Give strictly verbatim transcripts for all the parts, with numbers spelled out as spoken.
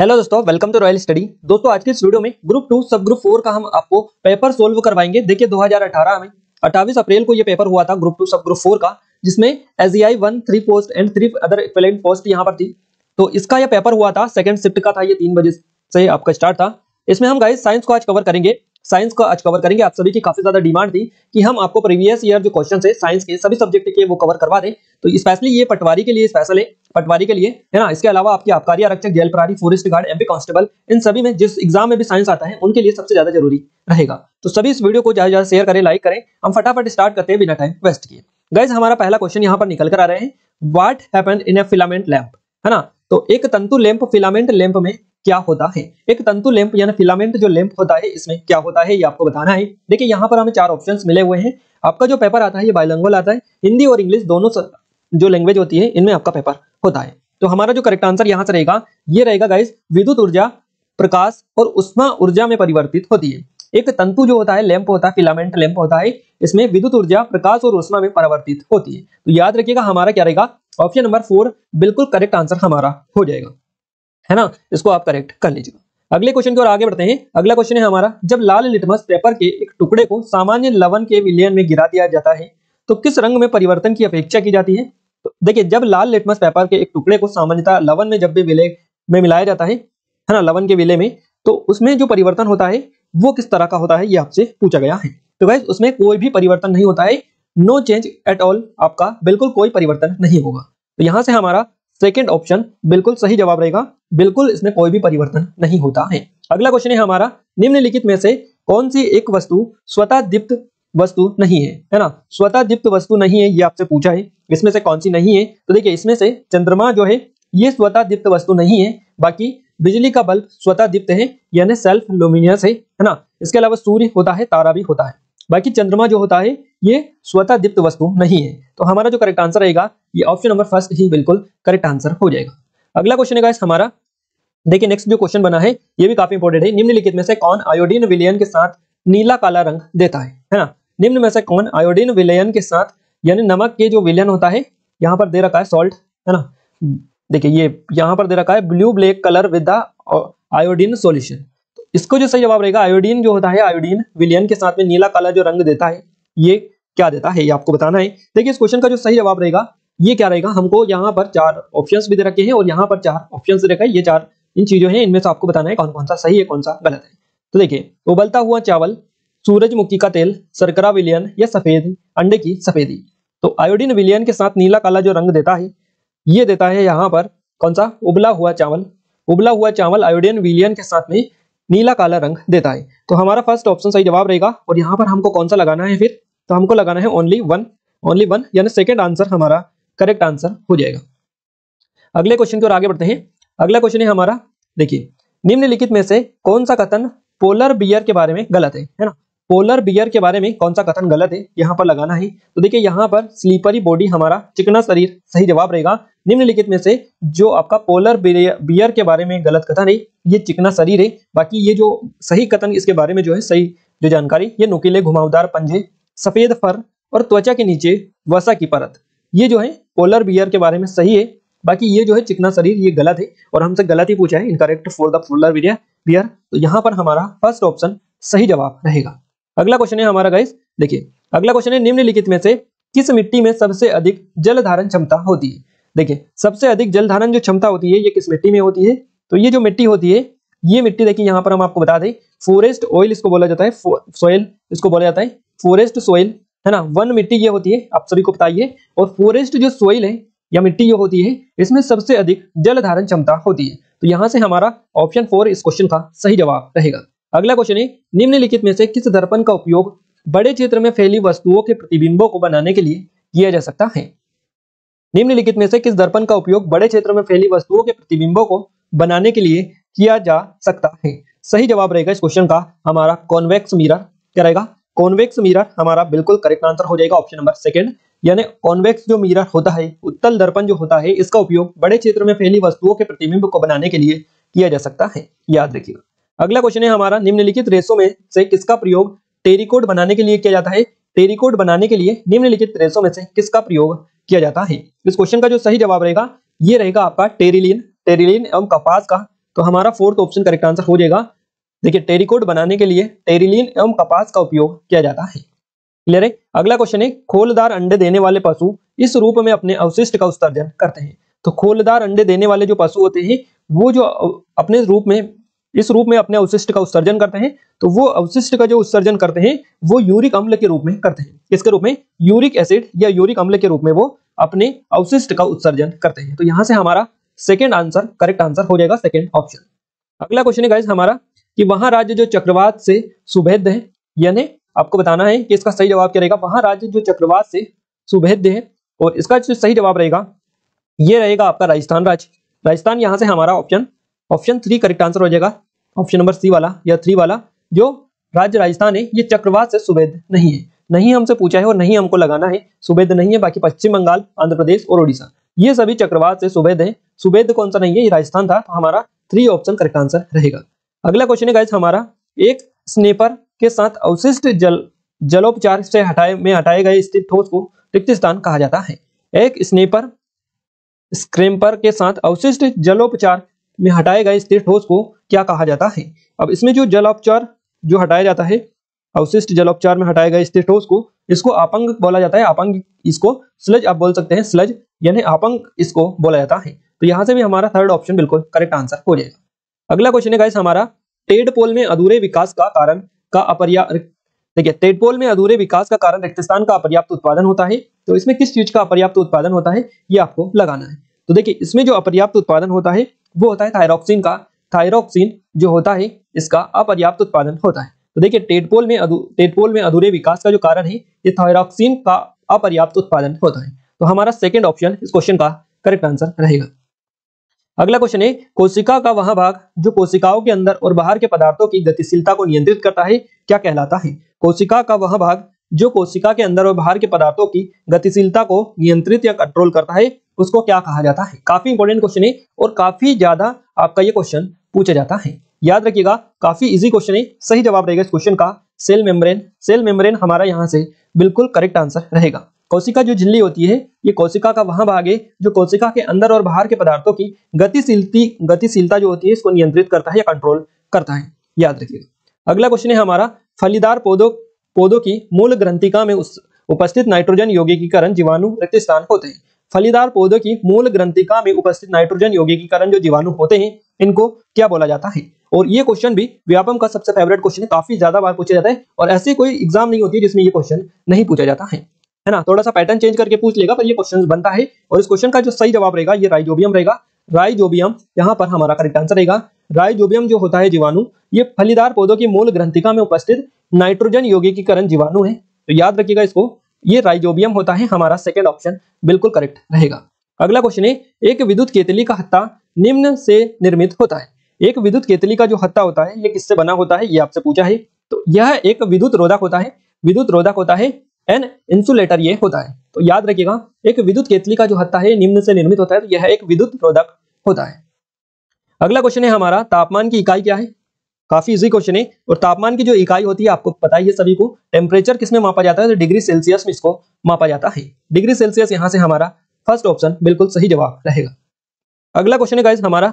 Hello दोस्तों, welcome to royal study. दोस्तों आज के इस वीडियो में group two sub group four का हम आपको पेपर सोल्व करवाएंगे। देखिए दो हज़ार अठारह में अट्ठाईस अप्रैल को ये पेपर हुआ था group two sub group four का, जिसमें SGI one three post and three other equivalent post यहाँ पर थी। तो इसका यह पेपर हुआ था, सेकंड शिफ्ट का था, ये तीन बजे से आपका स्टार्ट था। इसमें हम गाइस साइंस को आज कवर करेंगे साइंस को आज कवर करेंगे आप सभी की काफी ज्यादा डिमांड थी कि हम आपको प्रीवियस ईयर जो क्वेश्चन है साइंस के सभी सब्जेक्ट के वो कवर करवा दें। तो स्पेशली ये पटवारी के लिए स्पेशल है, पटवारी के लिए है ना। इसके अलावा आपके आबकारी, आरक्षक, जेल प्रहरी, फॉरेस्ट गार्ड, एमपी कांस्टेबल, इन सभी में जिस एग्जाम में भी साइंस आता है उनके लिए सबसे ज्यादा जरूरी रहेगा। तो सभी इस वीडियो को ज्यादा से ज्यादा शेयर करें, लाइक करें। हम फटाफट स्टार्ट करते हैं बिना टाइम वेस्ट किए। गाइस हमारा पहला क्वेश्चन यहाँ पर निकल कर आ रहे हैं, what happened in a filament lamp, है ना। तो एक तंतु लैंप, फिलामेंट लैंप में क्या होता है? एक तंतु लैंप यानी फिलामेंट जो लैंप होता है इसमें क्या होता है ये आपको बताना है। देखिए यहाँ पर हमें चार ऑप्शंस मिले हुए हैं। आपका जो पेपर आता है ये बाइलिंगुअल आता है, हिंदी और इंग्लिश दोनों जो लैंग्वेज होती है इनमें आपका पेपर होता है। तो हमारा जो करेक्ट आंसर यहाँ से रहेगा ये रहेगा गाइस, विद्युत ऊर्जा प्रकाश और उष्मा ऊर्जा में परिवर्तित होती है। एक तंतु जो होता है लैंप होता है, फिलामेंट लैंप होता है, इसमें विद्युत ऊर्जा प्रकाश और उष्मा में परिवर्तित होती है। तो याद रखिएगा हमारा क्या रहेगा, ऑप्शन नंबर फोर बिल्कुल करेक्ट आंसर हमारा हो जाएगा, है ना। इसको आप करेक्ट कर लीजिएगा। अगले क्वेश्चन की ओर आगे बढ़ते हैं। अगला क्वेश्चन है हमारा, जब लाल लिटमस पेपर के एक टुकड़े को सामान्य लवण के विलयन में गिरा दिया जाता है तो किस रंग में परिवर्तन की अपेक्षा की जाती है? तो देखिए जब लाल लिटमस पेपर के एक टुकड़े को सामान्यतः लवण में जब भी विलय में मिलाया जाता है, है ना, लवण के विलय में, तो उसमें जो परिवर्तन होता है वो किस तरह का होता है ये आपसे पूछा गया है। तो गाइस उसमें कोई भी परिवर्तन नहीं होता है, नो चेंज एट ऑल, आपका बिल्कुल कोई परिवर्तन नहीं होगा। तो यहाँ से हमारा सेकंड ऑप्शन बिल्कुल सही जवाब रहेगा, बिल्कुल इसमें कोई भी परिवर्तन नहीं होता है। अगला क्वेश्चन है हमारा, निम्नलिखित में से कौन सी एक वस्तु स्वतः दीप्त वस्तु नहीं है, है ना। स्वतः दीप्त वस्तु नहीं है ये आपसे पूछा है, इसमें से कौन सी नहीं है? तो देखिए इसमें से चंद्रमा जो है ये स्वतः दीप्त वस्तु नहीं है, बाकी बिजली का बल्ब स्वतः दीप्त है यानी सेल्फ लुमिनियस है, है ना। इसके अलावा सूर्य होता है, तारा भी होता है, बाकी चंद्रमा जो होता है ये स्वतः दीप्त वस्तु नहीं है। तो हमारा जो करेक्ट आंसर रहेगा ये ऑप्शन नंबर फर्स्ट ही बिल्कुल करेक्ट आंसर हो जाएगा। अगला क्वेश्चन है गाइस हमारा, देखिए नेक्स्ट जो क्वेश्चन बना है ये भी काफी इंपोर्टेंट है। निम्नलिखित में से कौन आयोडीन विलयन के साथ नीला काला रंग देता है, है ना। निम्न में से कौन आयोडीन विलयन के साथ यानी नमक के जो विलयन होता है, यहाँ पर दे रखा है सॉल्ट, है ना। देखिए ये यहाँ पर दे रखा है blue black colour with the iodine solution. इसको जो सही जवाब रहेगा, आयोडीन जो होता है आयोडीन विलयन के साथ में नीला काला जो रंग देता है ये क्या देता है ये आपको बताना है। देखिए इस क्वेश्चन का जो सही जवाब रहेगा ये क्या रहेगा, हमको यहाँ पर चार ऑप्शंस भी दे रखे हैं और यहाँ पर चार ऑप्शंस दे रखे हैं। ये चार इन चीजों हैं, इनमें से आपको बताना है कौन कौन सा सही है कौन सा गलत है। तो देखिए उबलता हुआ चावल, सूरजमुखी का तेल, सरकरा विलयन या सफेद अंडे की सफेदी। तो आयोडीन विलयन के साथ नीला काला जो रंग देता है ये देता है यहाँ पर कौन सा, उबला हुआ चावल। उबला हुआ चावल आयोडीन विलयन के साथ में नीला काला रंग देता है। तो हमारा फर्स्ट ऑप्शन सही जवाब रहेगा। और यहाँ पर हमको कौन सा लगाना है फिर, तो हमको लगाना है ओनली वन, ओनली वन यानी सेकंड आंसर हमारा करेक्ट आंसर हो जाएगा। अगले क्वेश्चन की ओर आगे बढ़ते हैं। अगला क्वेश्चन है हमारा, देखिए निम्नलिखित में से कौन सा कथन पोलर बियर के बारे में गलत है, है ना। पोलर बियर के बारे में कौन सा कथन गलत है यहाँ पर लगाना है। तो देखिए यहाँ पर स्लीपरी बॉडी हमारा चिकना शरीर सही जवाब रहेगा। निम्नलिखित में से जो आपका पोलर बियर के बारे में गलत कथन है ये चिकना शरीर है, बाकी ये जो सही कथन इसके बारे में जो है सही जो जानकारी, ये नुकीले घुमावदार पंजे, सफेद फर और त्वचा के नीचे वसा की परत, ये जो है पोलर बियर के बारे में सही है। बाकी ये जो है चिकना शरीर ये गलत है और हमसे गलत ही पूछा है, incorrect for the polar bear. तो यहाँ पर हमारा फर्स्ट ऑप्शन सही जवाब रहेगा। अगला क्वेश्चन है हमारा गाइस, देखिए अगला क्वेश्चन है, निम्नलिखित में से किस मिट्टी में सबसे अधिक जल धारण क्षमता होती है? देखिए सबसे अधिक जल धारण जो क्षमता होती है ये किस मिट्टी में होती है? तो ये जो मिट्टी होती है ये मिट्टी, देखिए यहाँ पर हम आपको बता दें, फॉरेस्ट ऑयल इसको बोला जाता है, सोयल इसको बोला जाता है, फॉरेस्ट सोयल, है ना। वन मिट्टी ये होती है, आप सभी को बताइए। और फॉरेस्ट जो सोयल है या मिट्टी जो होती है इसमें सबसे अधिक जल धारण क्षमता होती है। तो यहाँ से हमारा ऑप्शन फोर इस क्वेश्चन का सही जवाब रहेगा। अगला क्वेश्चन है, निम्नलिखित में से किस दर्पण का उपयोग बड़े क्षेत्र में फैली वस्तुओं के प्रतिबिंबों को बनाने के लिए किया जा सकता है? निम्नलिखित में से किस दर्पण का उपयोग बड़े क्षेत्र में फैली वस्तुओं के प्रतिबिंबों को बनाने के लिए किया जा सकता है? सही जवाब रहेगा इस क्वेश्चन का हमारा कॉन्वेक्स मिरर। क्या रहेगा? कॉन्वेक्स मिरर हमारा बिल्कुल करेक्ट आंसर हो जाएगा, ऑप्शन नंबर सेकंड। यानी कॉन्वेक्स जो मिरर होता है, उत्तल दर्पण जो होता है, इसका उपयोग बड़े क्षेत्र में फैली वस्तुओं के प्रतिबिंब को बनाने के लिए किया जा सकता है, याद रखिएगा। अगला क्वेश्चन है हमारा, निम्नलिखित रेशों में से किसका प्रयोग टेरिकोट बनाने के लिए किया जाता है? टेरिकोट बनाने के लिए निम्नलिखित रेशों में से किसका प्रयोग किया जाता है? इस क्वेश्चन का जो सही जवाब रहेगा ये रहेगा आपका टेरिलिन, टेरिलिन एवं कपास का। तो हमारा फोर्थ ऑप्शन करेक्ट आंसर हो जाएगा। देखिए टेरिकोट बनाने के लिए टेरिलिन एवं कपास का उपयोग किया जाता है। क्लियर है। अगला क्वेश्चन है, खोलदार अंडे देने वाले पशु इस रूप में अपने अवशिष्ट का उत्सर्जन करते हैं। तो खोलदार अंडे देने वाले जो पशु होते हैं वो जो अपने रूप में इस रूप में अपने अवशिष्ट का उत्सर्जन करते हैं, तो वो अवशिष्ट का जो उत्सर्जन करते हैं वो यूरिक अम्ल के रूप में करते हैं। इसके रूप में यूरिक एसिड या यूरिक अम्ल के रूप में वो अपने अवशिष्ट का उत्सर्जन करते हैं। तो यहाँ से हमारा सेकेंड आंसर करेक्ट आंसर हो जाएगा, सेकेंड ऑप्शन। अगला क्वेश्चन है गाइस हमारा कि वहां राज्य जो चक्रवात से सुभेद्य है, यानी आपको बताना है कि इसका सही जवाब क्या रहेगा। वहां राज्य जो चक्रवात से सुभेद्य है और इसका जो सही जवाब रहेगा ये रहेगा आपका राजस्थान राज्य। राजस्थान यहाँ से हमारा option option three correct answer हो जाएगा, ऑप्शन नंबर सी वाला या थ्री वाला जो राज्य राजस्थान है ये चक्रवात से सुभेद्य नहीं है। नहीं हमसे पूछा है और नहीं हमको लगाना है, सुभेद्य नहीं है। बाकी पश्चिम बंगाल, आंध्र प्रदेश और उड़ीसा ये सभी चक्रवात से सुभेद्य है। सुभेद्य कौन सा नहीं है, ये राजस्थान था। तो हमारा थ्री ऑप्शन करेक्ट आंसर रहेगा। अगला क्वेश्चन है गाइस हमारा, एक स्नेपर के साथ अवशिष्ट जल जलोपचार से हटाए में हटाए गए स्थित ठोस को रिक्त स्थान कहा जाता है। एक स्नेपर स्क्रैम्पर के साथ अवशिष्ट जलोपचार में हटाए गए स्थिर ठोस को क्या कहा जाता है। अब इसमें जो जलोपचार जो हटाया जाता है अवशिष्ट जलोपचार में हटाए गए स्थिर ठोस को, इसको अपंग बोला जाता है। अपंग इसको स्लज आप बोल सकते हैं, स्लज यानी अपंग इसको बोला जाता है। तो यहाँ से भी हमारा थर्ड ऑप्शन बिल्कुल करेक्ट आंसर हो जाएगा। अगला क्वेश्चन है गाइस हमारा, टेडपोल में अधूरे विकास का कारण का अपर्याप्त, देखिए टेडपोल में अधूरे विकास का कारण रिक्त स्थान का अपर्याप्त उत्पादन होता है। तो इसमें किस चीज का अपर्याप्त उत्पादन होता है ये आपको लगाना है। तो देखिए इसमें जो अपर्याप्त उत्पादन होता है वो होता है थायरोक्सिन का। थायरोक्सिन जो होता है इसका अपर्याप्त उत्पादन होता है। तो देखिए टेडपोल में टेडपोल में अधूरे विकास का जो कारण है ये थायरोक्सिन का अपर्याप्त उत्पादन होता है। तो हमारा सेकंड ऑप्शन इस क्वेश्चन का करेक्ट आंसर रहेगा। अगला क्वेश्चन है, कोशिका का वह भाग जो कोशिकाओं के अंदर और बाहर के पदार्थों की गतिशीलता को नियंत्रित करता है क्या कहलाता है। कोशिका का वह भाग जो कोशिका के अंदर और बाहर के पदार्थों की गतिशीलता को नियंत्रित या कंट्रोल करता है उसको क्या कहा जाता है। काफी इंपॉर्टेंट क्वेश्चन है और काफी ज्यादा आपका ये क्वेश्चन पूछा जाता है। याद रखिएगा काफी इजी क्वेश्चन है। सही जवाब रहेगा इस क्वेश्चन का सेल मेम्ब्रेन। सेल मेम्ब्रेन हमारा यहाँ से बिल्कुल करेक्ट आंसर रहेगा। कोशिका जो झिल्ली होती है ये कोशिका का वहां भाग है जो कोशिका के अंदर और बाहर के पदार्थों की गतिशीलती गतिशीलता जो होती है इसको नियंत्रित करता है या कंट्रोल करता है। याद रखिएगा। अगला क्वेश्चन है हमारा, फलीदार पौधों पौधों की मूल ग्रंथिका में उस उपस्थित नाइट्रोजन यौगिकीकरण जीवाणु रिक्त स्थान होते हैं। फलीदार पौधों की मूल ग्रंथिका में उपस्थित नाइट्रोजन यौगिकीकरण जो जीवाणु होते हैं इनको क्या बोला जाता है। और ये क्वेश्चन भी व्यापम का सबसे फेवरेट क्वेश्चन है, काफी ज्यादा बार पूछा जाता है और ऐसी कोई एग्जाम नहीं होती जिसमें ये क्वेश्चन नहीं पूछा जाता है, है ना। थोड़ा सा पैटर्न चेंज करके पूछ लेगा पर ये क्वेश्चन बनता है। और इस क्वेश्चन का जो सही जवाब रहेगा ये राइजोबियम रहेगा। राइजोबियम यहाँ पर हमारा करेक्ट आंसर रहेगा। राइजोबियम जो होता है जीवाणु ये फलीदार पौधों की मूल ग्रंथिका में उपस्थित नाइट्रोजन यौगिकीकरण जीवाणु है। तो याद रखिएगा इसको, ये राइजोबियम होता है। हमारा सेकंड ऑप्शन बिल्कुल करेक्ट रहेगा। अगला क्वेश्चन है, एक विद्युत केतली का हत्था निम्न से निर्मित होता है। एक विद्युत केतली का जो हत्था होता है ये किससे बना होता है ये आपसे पूछा है। तो यह एक विद्युत रोधक होता है। विद्युत रोधक होता है एन इंसुलेटर ये होता है। तो याद रखिएगा एक विद्युत केतली का जो हत्था है निम्न से निर्मित होता है। तो यह एक विद्युत रोधक होता है। अगला क्वेश्चन है हमारा, तापमान की इकाई क्या है। काफी इजी क्वेश्चन है और तापमान की जो इकाई होती है आपको पता ही है सभी को। टेम्परेचर किसमें मापा जाता है, तो डिग्री सेल्सियस में इसको मापा जाता है। डिग्री सेल्सियस यहाँ से हमारा फर्स्ट ऑप्शन बिल्कुल सही जवाब रहेगा। अगला क्वेश्चन है गाइस हमारा,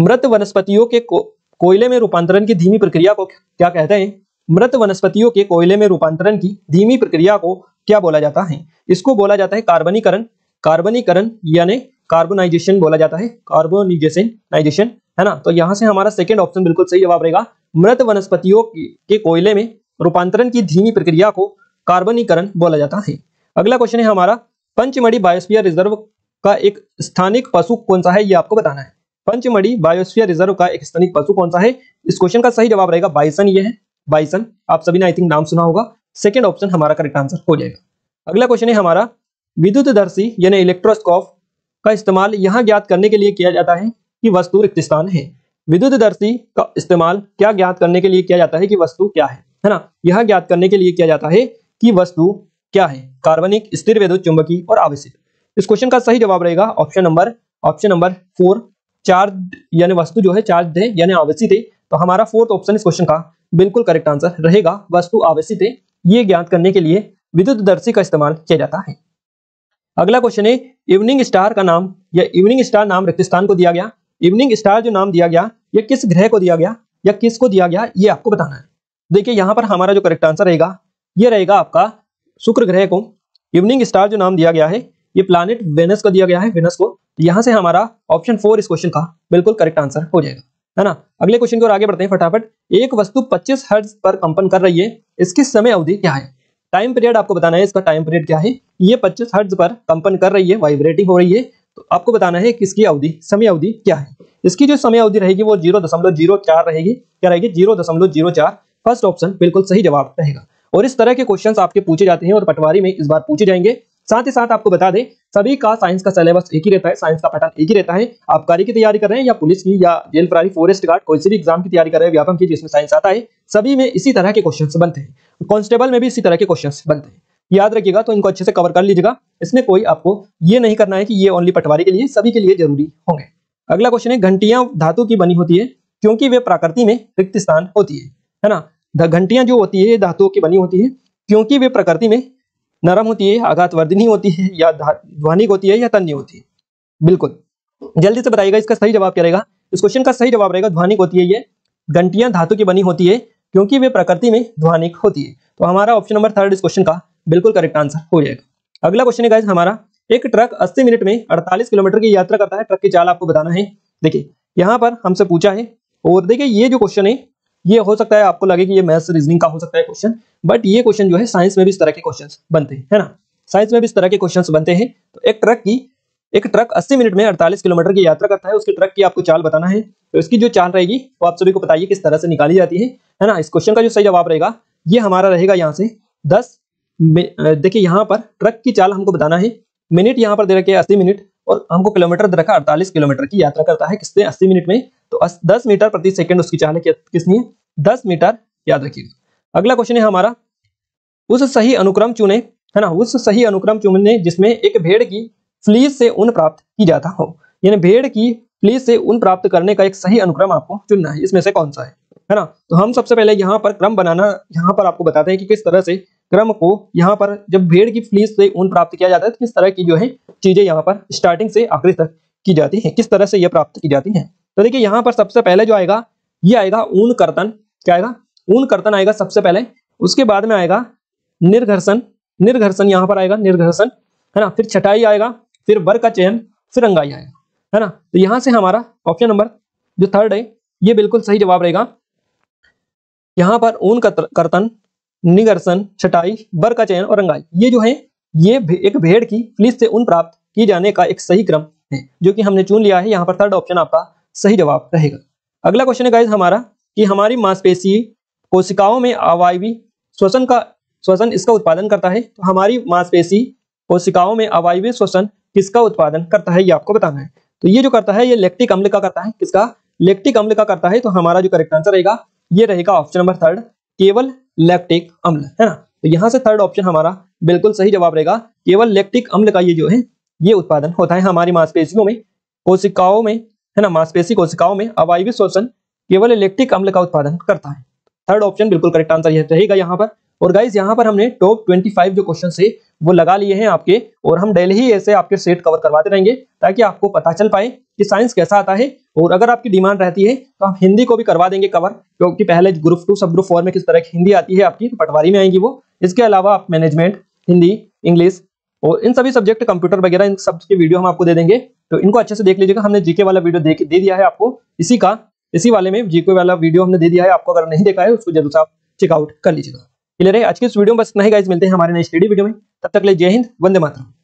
मृत वनस्पतियों के को, कोयले में रूपांतरण की धीमी प्रक्रिया को क्या कहते हैं। मृत वनस्पतियों के कोयले में रूपांतरण की धीमी प्रक्रिया को क्या बोला जाता है। इसको बोला जाता है कार्बनीकरण। कार्बनीकरण यानी कार्बोनाइजेशन बोला जाता है। कार्बोनाइजेशन नाइजेशन है ना। तो यहाँ से हमारा सेकंड ऑप्शन बिल्कुल सही जवाब रहेगा। मृत वनस्पतियों के कोयले में रूपांतरण की धीमी प्रक्रिया को कार्बनीकरण बोला जाता है। अगला क्वेश्चन है हमारा, पंचमढ़ी बायोस्फीयर रिजर्व का एक स्थानिक पशु कौन सा है ये आपको बताना है। पंचमढ़ी बायोस्फीयर रिजर्व का एक स्थानिक पशु कौन सा है। इस क्वेश्चन का सही जवाब रहेगा बाइसन। ये है बाइसन, आप सभी ने आई थिंक नाम सुना होगा। सेकेंड ऑप्शन हमारा करेक्ट आंसर हो जाएगा। अगला क्वेश्चन है हमारा, विद्युतदर्शी यानी इलेक्ट्रोस्कोप का इस्तेमाल यहाँ ज्ञात करने के लिए किया जाता है कि वस्तु रिक्त स्थान है। विद्युतदर्शी का इस्तेमाल क्या ज्ञात करने के लिए किया जाता है कि वस्तु क्या है, है ना। यह ज्ञात करने के लिए किया जाता है कि वस्तु क्या है। कार्बनिक, स्थिर विद्युत चुंबकीय और आवेशित। इस क्वेश्चन का सही जवाब रहेगा option number option number four, charge यानी वस्तु जो है चार्ज है यानी आवेशित है। तो हमारा फोर्थ ऑप्शन इस क्वेश्चन का बिल्कुल करेक्ट आंसर रहेगा। वस्तु आवेशित है ये ज्ञात करने के लिए विद्युतदर्शी का इस्तेमाल किया जाता है। अगला क्वेश्चन है, इवनिंग स्टार का नाम या इवनिंग स्टार नाम रिक्त स्थान को दिया गया। इवनिंग स्टार जो नाम दिया गया ये किस ग्रह को दिया गया या किस को दिया गया ये आपको बताना है। देखिए यहाँ पर हमारा जो करेक्ट आंसर रहेगा ये रहेगा आपका शुक्र ग्रह को इवनिंग स्टार जो नाम दिया गया है ये प्लानिट वेनस को दिया गया है, वेनस को। यहाँ से हमारा ऑप्शन फोर इस क्वेश्चन का बिल्कुल करेक्ट आंसर हो जाएगा, है ना। अगले क्वेश्चन की ओर आगे बढ़ते हैं फटाफट। एक वस्तु पच्चीस हर्ट्ज पर कंपन कर रही है, इसकी समय अवधि क्या है? टाइम पीरियड आपको बताना है, इसका टाइम पीरियड क्या है। ये पच्चीस हर्ट्ज पर कंपन कर रही है, वाइब्रेटिंग हो रही है, तो आपको बताना है कि इसकी अवधि, समय अवधि क्या है। इसकी जो समय अवधि रहेगी वो जीरो दशमलव जीरो चार रहेगी। क्या रहेगी? जीरो दशमलव जीरो चार। फर्स्ट ऑप्शन बिल्कुल सही जवाब रहेगा। और इस तरह के क्वेश्चन आपके पूछे जाते हैं और पटवारी में इस बार पूछे जाएंगे। साथ ही साथ आपको बता दें सभी का साइंस का सिलेबस एक ही रहता है, साइंस का पैटर्न एक ही रहता है। आबकारी की तैयारी कर रहे हैं या पुलिस की या जेल प्रभारी, फॉरेस्ट गार्ड, कोई से भी एग्जाम की तैयारी कर रहे हैं, व्यापम की जिसमें साइंस आता है, सभी में इसी तरह के क्वेश्चंस बनते हैं। कांस्टेबल में भी इसी तरह के क्वेश्चंस बनते हैं, याद रखिएगा। तो इनको अच्छे से कवर कर लीजिएगा। इसमें कोई आपको ये नहीं करना है कि ये ओनली पटवारी के लिए, सभी के लिए जरूरी होंगे। अगला क्वेश्चन है, घंटियां धातु की बनी होती है क्योंकि वे प्रकृति में रिक्त स्थान होती है ना। घंटियां जो होती है धातुओं की बनी होती है क्योंकि वे प्रकृति में नरम होती है, आघातवर्धिनी होती है, या ध्वनिक होती है या तन्य होती है। बिल्कुल जल्दी से बताइएगा इसका सही जवाब क्या रहेगा। इस क्वेश्चन का सही जवाब रहेगा ध्वनिक होती है। ये घंटियां धातु की बनी होती है क्योंकि वे प्रकृति में ध्वनिक होती है। तो हमारा ऑप्शन नंबर थर्ड इस क्वेश्चन का बिल्कुल करेक्ट आंसर हो जाएगा। अगला क्वेश्चन है गाइस हमारा, एक ट्रक अस्सी मिनट में अड़तालीस किलोमीटर की यात्रा करता है, ट्रक की चाल आपको बताना है। देखिए यहाँ पर हमसे पूछा है, और देखिए ये जो क्वेश्चन है ये हो सकता है आपको लगे कि ये मैथ्स रीजनिंग का हो सकता है क्वेश्चन, बट ये क्वेश्चन जो है साइंस में भी इस तरह के क्वेश्चंस बनते हैं, है ना। साइंस में भी इस तरह के क्वेश्चंस बनते हैं। तो एक ट्रक की एक ट्रक अस्सी मिनट में अड़तालीस किलोमीटर की यात्रा करता है, उसके ट्रक की आपको चाल बताना है। तो इसकी जो चाल रहेगी वो आप सभी को बताइए किस तरह से निकाली जाती है, है ना। इस क्वेश्चन का जो सही जवाब रहेगा ये हमारा रहेगा यहाँ से दस। देखिए यहाँ पर ट्रक की चाल हमको बताना है, मिनट यहाँ पर दे रखे अस्सी मिनट और हमको किलोमीटर दे रखा अड़तालीस किलोमीटर की यात्रा करता है किससे, अस्सी मिनट में। तो दस मीटर प्रति सेकंड उसकी चाल है किसनी है, दस मीटर, याद रखिएगा। अगला क्वेश्चन है हमारा, उस सही अनुक्रम चुने, है ना, उस सही अनुक्रम चुने जिसमें एक भेड़ की फ्लीस से ऊन प्राप्त की जाता हो। यानी भेड़ की फ्लीस से ऊन प्राप्त करने का एक सही अनुक्रम आपको चुनना है, इसमें से कौन सा है, है ना। तो हम सबसे पहले यहाँ पर क्रम बनाना, यहाँ पर आपको बताते हैं कि किस तरह से क्रम को, यहाँ पर जब भेड़ की फ्लीस से ऊन प्राप्त किया जाता है तो किस तरह की जो है चीजें यहाँ पर स्टार्टिंग से आखिरी तक की जाती है, किस तरह से यह प्राप्त की जाती है। तो देखिए यहाँ पर सबसे पहले जो आएगा ये आएगा ऊन कर्तन। क्या आएगा? ऊन कर्तन आएगा सबसे पहले। उसके बाद में आएगा निर्घर्षण, निर्घर्षण यहाँ पर आएगा निर्घर्षण, है ना। फिर छटाई आएगा, फिर बर का चयन, फिर रंगाई आएगा, है ना। तो यहाँ से हमारा ऑप्शन नंबर जो थर्ड है ये बिल्कुल सही जवाब रहेगा। यहाँ पर ऊन कर्तन, निर्घर्षण, छटाई, बर का चयन और रंगाई, ये जो है ये एक भेड़ की फ्लीस से ऊन प्राप्त किए जाने का एक सही क्रम है जो कि हमने चुन लिया है। यहाँ पर थर्ड ऑप्शन आपका सही जवाब रहेगा। अगला क्वेश्चन है गाइस हमारा कि हमारी मांसपेशी कोशिकाओं में अवायवी श्वसन का श्वसन इसका उत्पादन करता है। तो हमारी मांसपेशी कोशिकाओं में अवायवी श्वसन किसका उत्पादन करता है ये आपको बताना है। तो ये जो करता है ये लैक्टिक अम्ल का करता है। किसका? लैक्टिक अम्ल का करता है। तो हमारा जो करेक्ट आंसर रहेगा ये रहेगा ऑप्शन नंबर थर्ड, केवल लैक्टिक अम्ल, है ना। तो यहाँ से थर्ड ऑप्शन हमारा बिल्कुल सही जवाब रहेगा, केवल लैक्टिक अम्ल का ये जो है ये उत्पादन होता है हमारी मांसपेशियों में, कोशिकाओं में, है ना। मांसपेशी कोशिकाओं में अवायवी श्वसन केवल लैक्टिक अम्ल का उत्पादन करता है। थर्ड ऑप्शन बिल्कुल करेक्ट आंसर यह रहेगा यहाँ पर। और गाइज यहाँ पर हमने टॉप पच्चीस जो क्वेश्चन है वो लगा लिए हैं आपके, और हम डेली ही ऐसे आपके सेट कवर करवाते रहेंगे ताकि आपको पता चल पाए कि साइंस कैसा आता है। और अगर आपकी डिमांड रहती है तो हम हिंदी को भी करवा देंगे कवर, क्योंकि पहले group two sub group four में किस तरह की हिंदी आती है आपकी, तो पटवारी में आएंगी वो। इसके अलावा आप मैनेजमेंट, हिंदी, इंग्लिश और इन सभी सब्जेक्ट, कंप्यूटर वगैरह, इन सब की वीडियो हम आपको दे देंगे, तो इनको अच्छे से देख लीजिएगा। हमने जीके वाला वीडियो दे, दे दिया है आपको, इसी का इसी वाले में जीके वाला वीडियो हमने दे दिया है आपको। अगर नहीं देखा है उसको जरूर से आप चेकआउट कर लीजिएगा। आज की इस वीडियो में बस नहीं गाइस, मिलते हैं हमारे नए स्टडी वीडियो में। तब तक ले जय हिंद, वंदे मातरम।